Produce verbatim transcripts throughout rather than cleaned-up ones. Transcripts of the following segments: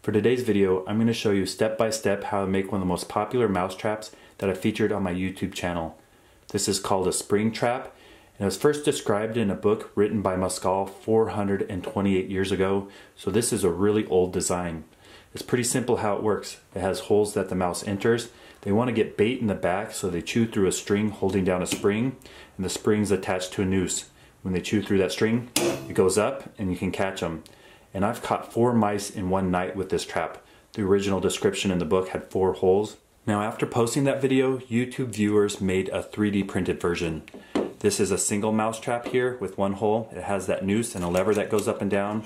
For today's video, I'm going to show you step by step how to make one of the most popular mouse traps that I featured on my YouTube channel. This is called a spring trap, and it was first described in a book written by Mascall four hundred twenty-eight years ago, so this is a really old design. It's pretty simple how it works. It has holes that the mouse enters. They want to get bait in the back, so they chew through a string holding down a spring, and the spring's attached to a noose. When they chew through that string, it goes up and you can catch them. And I've caught four mice in one night with this trap. The original description in the book had four holes. Now, after posting that video, YouTube viewers made a three D printed version. This is a single mouse trap here with one hole. It has that noose and a lever that goes up and down.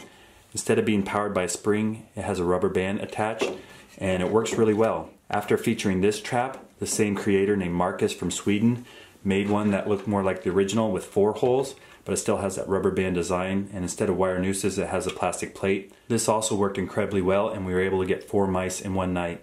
Instead of being powered by a spring, it has a rubber band attached, and it works really well. After featuring this trap, the same creator named Marcus from Sweden made one that looked more like the original with four holes, but it still has that rubber band design, and instead of wire nooses, it has a plastic plate. This also worked incredibly well, and we were able to get four mice in one night.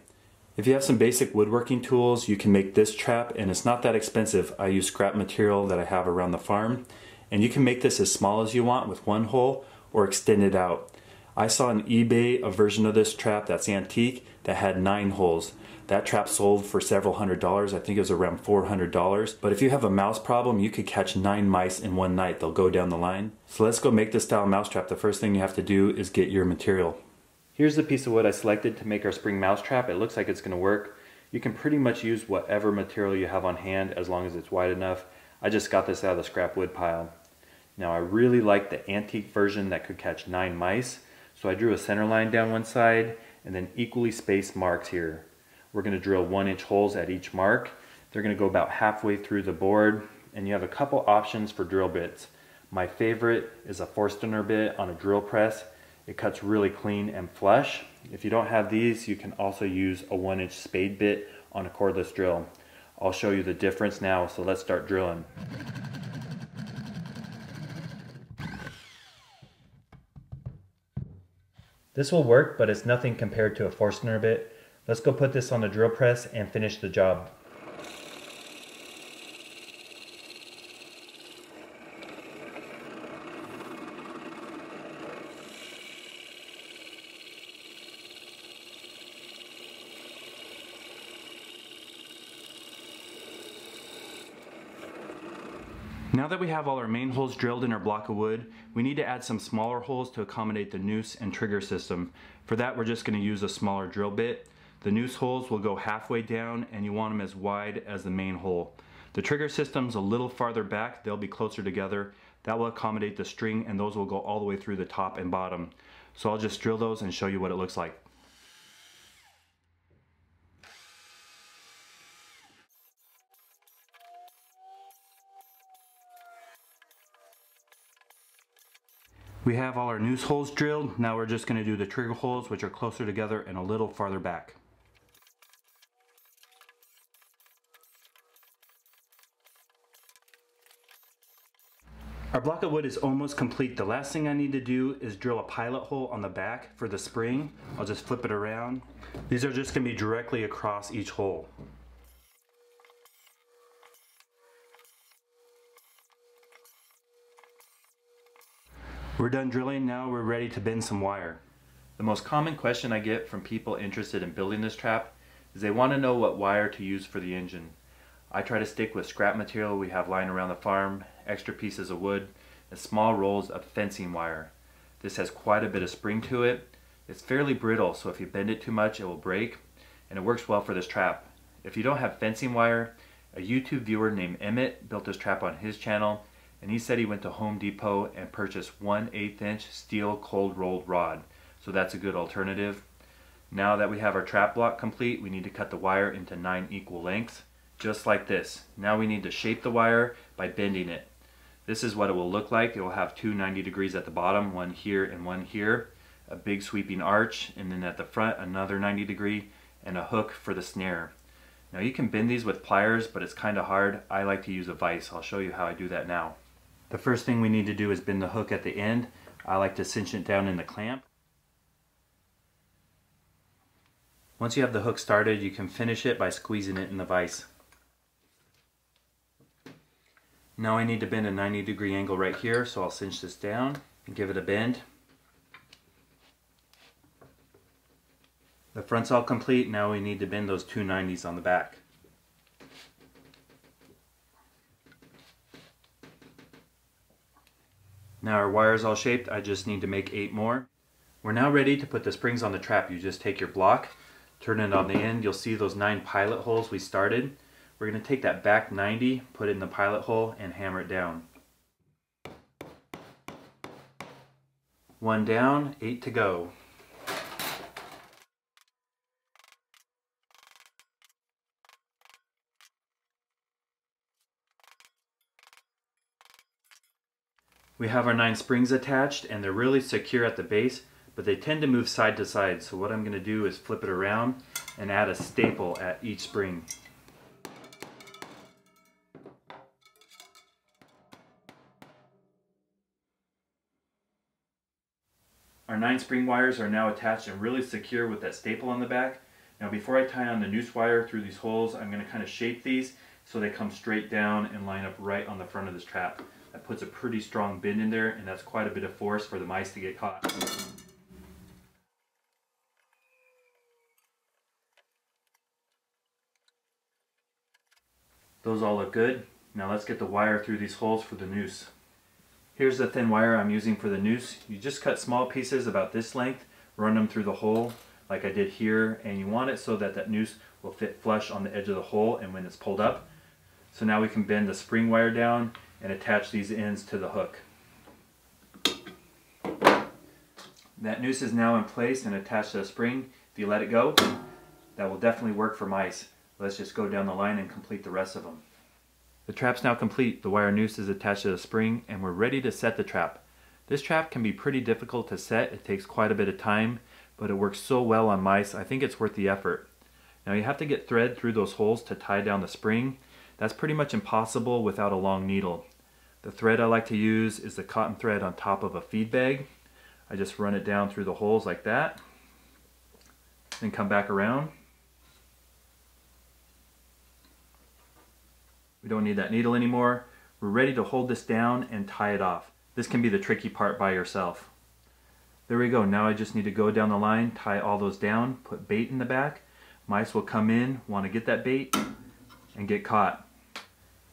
If you have some basic woodworking tools, you can make this trap, and it's not that expensive. I use scrap material that I have around the farm, and you can make this as small as you want with one hole or extend it out. I saw on eBay a version of this trap that's antique that had nine holes. That trap sold for several hundred dollars. I think it was around four hundred dollars. But if you have a mouse problem, you could catch nine mice in one night. They'll go down the line. So let's go make this style mouse trap. The first thing you have to do is get your material. Here's the piece of wood I selected to make our spring mouse trap. It looks like it's going to work. You can pretty much use whatever material you have on hand as long as it's wide enough. I just got this out of the scrap wood pile. Now, I really like the antique version that could catch nine mice. So I drew a center line down one side and then equally spaced marks here. We're going to drill one inch holes at each mark. They're going to go about halfway through the board, and you have a couple options for drill bits. My favorite is a Forstner bit on a drill press. It cuts really clean and flush. If you don't have these, you can also use a one inch spade bit on a cordless drill. I'll show you the difference now, so let's start drilling. This will work, but it's nothing compared to a Forstner bit. Let's go put this on the drill press and finish the job. Now that we have all our main holes drilled in our block of wood, we need to add some smaller holes to accommodate the noose and trigger system. For that, we're just going to use a smaller drill bit. The noose holes will go halfway down, and you want them as wide as the main hole. The trigger system's a little farther back. They'll be closer together. That will accommodate the string, and those will go all the way through the top and bottom. So I'll just drill those and show you what it looks like. We have all our noose holes drilled. Now we're just going to do the trigger holes, which are closer together and a little farther back. Our block of wood is almost complete. The last thing I need to do is drill a pilot hole on the back for the spring. I'll just flip it around. These are just going to be directly across each hole. We're done drilling, now we're ready to bend some wire. The most common question I get from people interested in building this trap is they want to know what wire to use for the engine. I try to stick with scrap material we have lying around the farm, extra pieces of wood, and small rolls of fencing wire. This has quite a bit of spring to it. It's fairly brittle, so if you bend it too much, it will break, and it works well for this trap. If you don't have fencing wire, a YouTube viewer named Emmett built this trap on his channel, and he said he went to Home Depot and purchased one eighth inch steel cold rolled rod. So that's a good alternative. Now that we have our trap block complete, we need to cut the wire into nine equal lengths, just like this. Now we need to shape the wire by bending it. This is what it will look like. It will have two ninety degrees at the bottom, one here and one here, a big sweeping arch, and then at the front another ninety degree, and a hook for the snare. Now you can bend these with pliers, but it's kind of hard. I like to use a vise. I'll show you how I do that now. The first thing we need to do is bend the hook at the end. I like to cinch it down in the clamp. Once you have the hook started, you can finish it by squeezing it in the vise. Now I need to bend a ninety degree angle right here, so I'll cinch this down and give it a bend. The front's all complete. Now we need to bend those two nineties on the back. Now our wire's all shaped. I just need to make eight more. We're now ready to put the springs on the trap. You just take your block, turn it on the end. You'll see those nine pilot holes we started. We're going to take that back ninety, put it in the pilot hole, and hammer it down. One down, eight to go. We have our nine springs attached, and they're really secure at the base, but they tend to move side to side. So what I'm going to do is flip it around and add a staple at each spring. Our nine spring wires are now attached and really secure with that staple on the back. Now before I tie on the noose wire through these holes, I'm going to kind of shape these so they come straight down and line up right on the front of this trap. That puts a pretty strong bend in there, and that's quite a bit of force for the mice to get caught. Those all look good. Now let's get the wire through these holes for the noose. Here's the thin wire I'm using for the noose. You just cut small pieces about this length, run them through the hole like I did here, and you want it so that that noose will fit flush on the edge of the hole and when it's pulled up. So now we can bend the spring wire down and attach these ends to the hook. That noose is now in place and attached to the spring. If you let it go, that will definitely work for mice. Let's just go down the line and complete the rest of them. The trap's now complete. The wire noose is attached to the spring, and we're ready to set the trap. This trap can be pretty difficult to set. It takes quite a bit of time, but it works so well on mice, I think it's worth the effort. Now you have to get thread through those holes to tie down the spring. That's pretty much impossible without a long needle. The thread I like to use is the cotton thread on top of a feed bag. I just run it down through the holes like that, then come back around. We don't need that needle anymore. We're ready to hold this down and tie it off. This can be the tricky part by yourself. There we go. Now I just need to go down the line, tie all those down, put bait in the back. Mice will come in, want to get that bait, and get caught.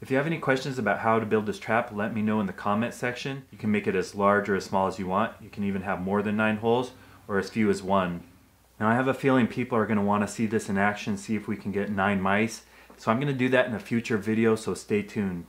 If you have any questions about how to build this trap, let me know in the comment section. You can make it as large or as small as you want. You can even have more than nine holes or as few as one. Now I have a feeling people are going to want to see this in action, see if we can get nine mice. So I'm going to do that in a future video, so stay tuned.